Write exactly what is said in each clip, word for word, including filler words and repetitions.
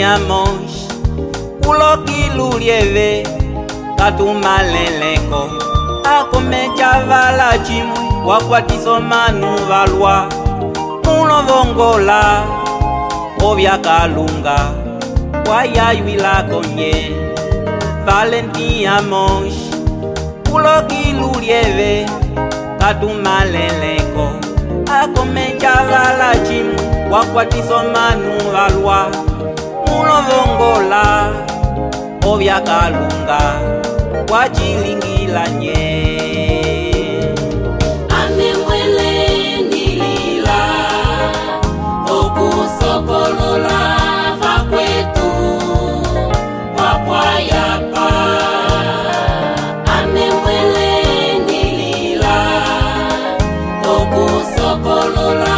diamants, couleur qui l'ourieve, katou malenko, a come chavala chimui, wakwa kisomanu valwa, mulo vongola, ovia kalunga, waya yuila konye, valentia monche, couleur qui l'ourieve, katou malenko, a come chavala chimui. Wakwatisomanu valwa, mulo vongola, ovia kalunga, wachilingila nye. Amemwele nilila, okusokolola fakwetu, wapwayapa. Amemwele nilila, okusokolola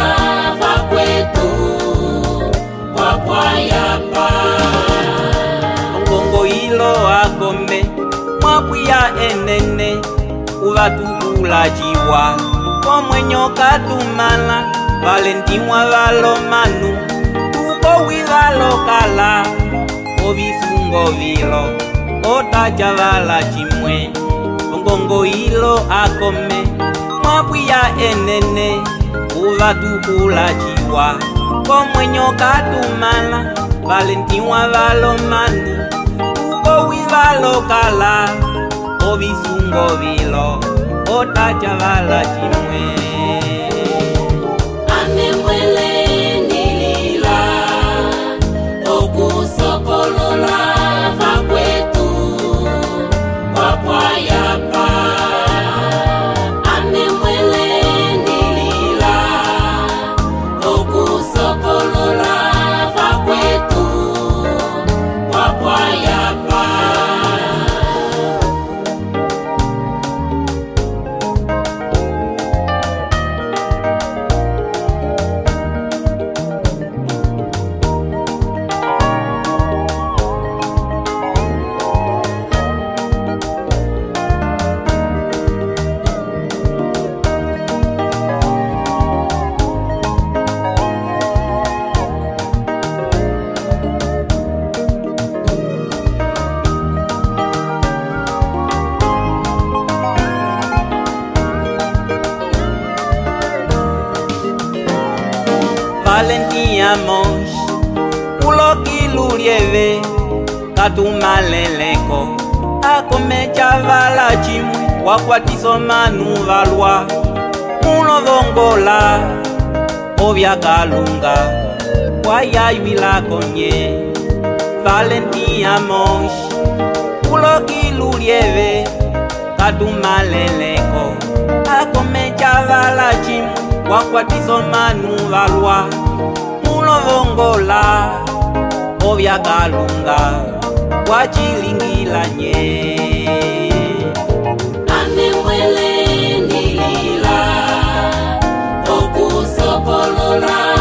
Mwapuya enene, uvatukula jiwa Komwenyo katumala, valentinwa valomanu Tukowi valokala, ovisungo vilo Otaja vala chimwe, ongongo ilo akome Mwapuya enene, uvatukula jiwa Komwenyo katumala, valentinwa valomanu Locala, o visungo vilo, o tachavala chimwe. Amemwele nilila, o kusokolola fakwetu, wapwayapa. Amemwele nilila, o kusokolola fakwetu, wapwayapa. Valentia monche, couleur qui l'ourieve, katou malenko, a come chavala chimwe, wakwatisomanu valwa, mulo vongola, ovia kalunga, waya yuila konye. Valentia monche, couleur qui l'ourieve, katou malenko, a come chavala chimwe. Wakwatisomanu valwa, mulo vongola, ovia kalunga, wachilingila nye. Amemwele nilila, okusokolola.